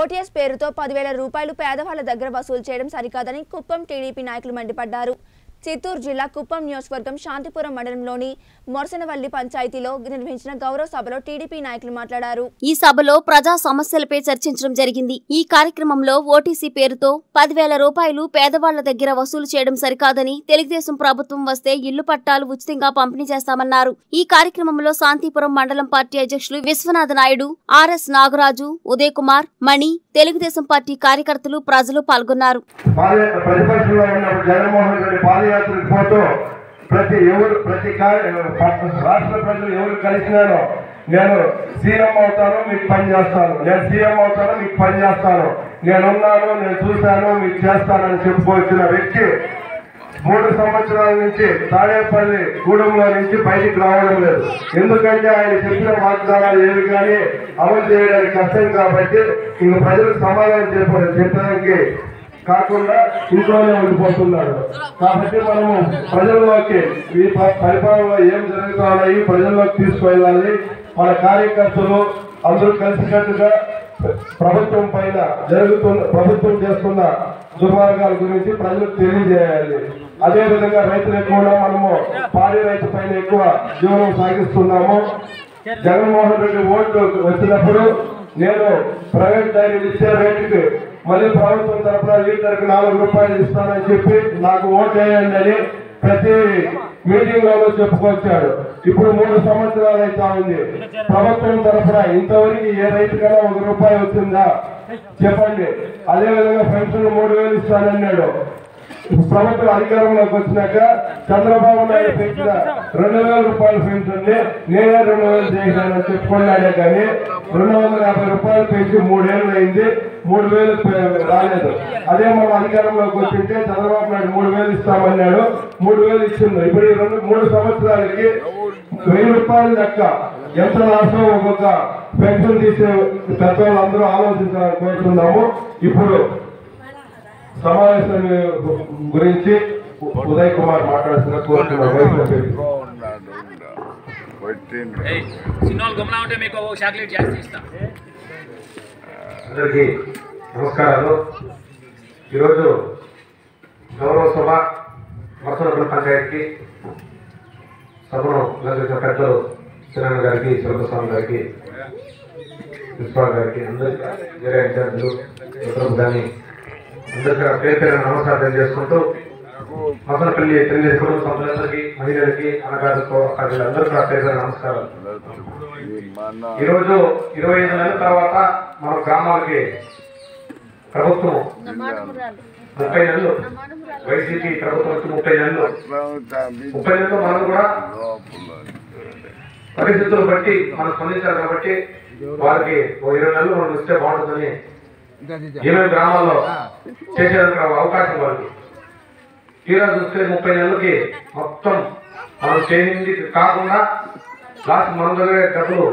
OTS పేరుతో 10,000 రూపాయలు పేదవాళ్ళ దగ్గర వసూలు చేయడం సరికాదని కుప్పం టీడీపీ నాయకులు మండిపడ్డారు. చిత్తూరు జిల్లా కుప్పం నియోజకవర్గం శాంతిపురం మండలంలోని మొరసనవల్లి పంచాయతీలో నిర్వహించిన గౌరవ సభలో టీడీపీ నాయకులు మాట్లాడారు. ఈ సభలో ప్రజా సమస్యలపై చర్చించడం జరిగింది. ఈ కార్యక్రమంలో ఓటీసీ పేరుతో 10,000 రూపాయలు పేదవాళ్ల దగ్గర వసూలు చేయడం సరికాదని, తెలుగుదేశం ప్రభుత్వం వస్తే ఇల్లు పట్టాలు ఉచితంగా పంపిణీ చేస్తామన్నారు. ఈ కార్యక్రమంలో శాంతిపురం మండలం పార్టీ అధ్యక్షులు విశ్వనాథ నాయుడు, ఆర్ఎస్ నాగరాజు, ఉదయ్ కుమార్, మణి, తెలుగుదేశం పార్టీ కార్యకర్తలు, ప్రజలు పాల్గొన్నారు. యాత్రకు పోతూ ప్రతి రాష్ట్ర ప్రజలు ఎవరు కలిసినానో నేను సీఎం అవుతాను, మీకు పని చేస్తాను, నేను సీఎం అవుతాను, మీకు పని చేస్తాను, నేనున్నాను, నేను చూశాను, మీకు చేస్తానని చెప్పుకొచ్చిన వ్యక్తి 3 సంవత్సరాల నుంచి తాడేపల్లి గూడెంలో నుంచి బయటికి రావడం లేదు. ఎందుకంటే ఆయన చెప్పిన వాగ్దానాలు ఏవి కానీ అమలు చేయడానికి కష్టం కాబట్టి ఇంక ప్రజలకు సమాధానం చెప్పడానికి కాకుండా ఇంట్లోనే ఉండిపోతున్నాడు. కాబట్టి మనము ప్రజల్లోకి ఈ పరిపాలనలో ఏం జరుగుతున్నాయి ప్రజల్లోకి తీసుకువెళ్ళాలి. మన కార్యకర్తలు అందరూ కలిసికట్టుగా ప్రభుత్వం పైన ప్రభుత్వం చేస్తున్న దుర్మార్గాల గురించి ప్రజలకు తెలియజేయాలి. అదేవిధంగా రైతులకు కూడా మనము పాడి రైతు పైన ఎక్కువ జీవనం సాగిస్తున్నాము. జగన్మోహన్ రెడ్డి ఓట్లు వచ్చినప్పుడు నేను ప్రైవేట్ డైరీలు ఇచ్చే రేటుకి మళ్ళీ ప్రభుత్వం తరఫున లీటర్కి 4 రూపాయలు ఇస్తానని చెప్పి నాకు ఓటు వేయండి అని ప్రతి మీటింగ్ లో చెప్పుకొచ్చాడు. ఇప్పుడు 3 సంవత్సరాలు అయితే ఉంది. ప్రభుత్వం తరఫున ఇంతవరకు ఏ రైతుకైనా 1 రూపాయి వచ్చిందా చెప్పండి. అదేవిధంగా పెన్షన్ 3,000 ఇస్తానన్నాడు. ప్రభుత్వం అధికారంలోకి వచ్చినాక చంద్రబాబు నాయుడు పెంచిన 2,000 రూపాయలు పెన్షన్ నేనే 2,000 చేశానని చెప్పుకున్నాడే కానీ 250 రూపాయలు పెంచి 3 ఏళ్ళు అయింది, 3,000 రాలేదు. అదే మనం అధికారంలోకి వచ్చింటే చంద్రబాబు నాయుడు 3,000 ఇస్తామన్నాడు, 3,000 ఇచ్చింది. ఇప్పుడు 3 సంవత్సరాలకి 1,000 రూపాయలు లెక్క ఎంత రాష్ట్రం ఒక్కొక్క పెన్షన్ తీసే తత్వాలు అందరూ ఆలోచించాలని కోరుతున్నాము. ఇప్పుడు సమావేశం గురించి ఉదయ్ కుమార్ మాట్లాడుతున్న అందరికీ నమస్కారాలు. ఈరోజు గౌరవ సభ మొరసనవల్లి పంచాయతీ సభను నిర్వహించిన పెద్దలు చిన్న గారికి, శివప్రసాద్ గారికి, విశ్వాస్ గారికి, అందరికీ వేరే ఇన్ఛార్జీలు దాన్ని అందరికీ పేరు పేరు నమస్కారం తెలియజేసుకుంటూ మొరసనవల్లి తెలియజేసుకుంటూ సభ్యులందరికీ, మహిళలకి, అనగారులతో అందరూ కూడా పేరు పేరు నమస్కారం. ఈరోజు 25 నెలల తర్వాత మన గ్రామాలకి ప్రభుత్వం 30 నెలలు వైసీపీ ప్రభుత్వం 30 నెలలు మనం కూడా పరిస్థితులు బట్టి మనం స్పందించాలి. కాబట్టి వారికి 20 నెలలు మనం ఇస్తే బాగుంటుందని ఏమేమి గ్రామాల్లో చేసేందుకు అవకాశం వాళ్ళకి తీరా చూస్తే 30 నెలలకి మొత్తం మనం చేయింది కాకుండా లాస్ట్ మన దగ్గర డబ్బులు